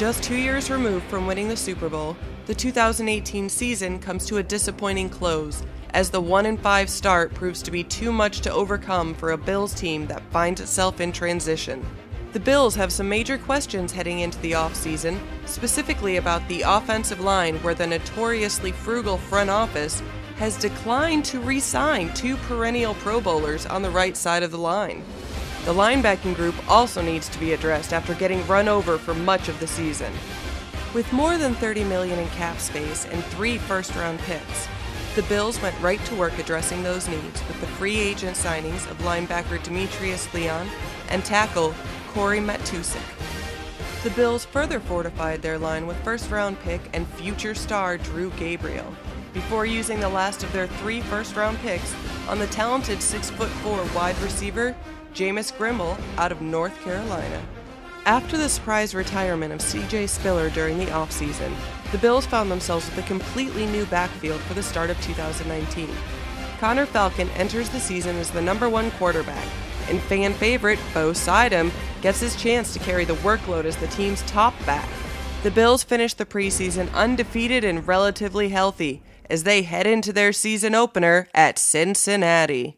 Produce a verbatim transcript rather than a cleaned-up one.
Just two years removed from winning the Super Bowl, the two thousand eighteen season comes to a disappointing close, as the one and five start proves to be too much to overcome for a Bills team that finds itself in transition. The Bills have some major questions heading into the offseason, specifically about the offensive line, where the notoriously frugal front office has declined to re-sign two perennial Pro Bowlers on the right side of the line. The linebacking group also needs to be addressed after getting run over for much of the season. With more than thirty million dollars in cap space and three first-round picks, the Bills went right to work addressing those needs with the free agent signings of linebacker Dmitrius Leon and tackle Cory Matusik. The Bills further fortified their line with first-round pick and future star Drew Gabriel, before using the last of their three first-round picks on the talented six foot four wide receiver Jamius Grimble out of North Carolina. After the surprise retirement of C J Spiller during the offseason, the Bills found themselves with a completely new backfield for the start of two thousand nineteen. Connor Falcon enters the season as the number one quarterback, and fan favorite Bo Sydam gets his chance to carry the workload as the team's top back. The Bills finish the preseason undefeated and relatively healthy as they head into their season opener at Cincinnati.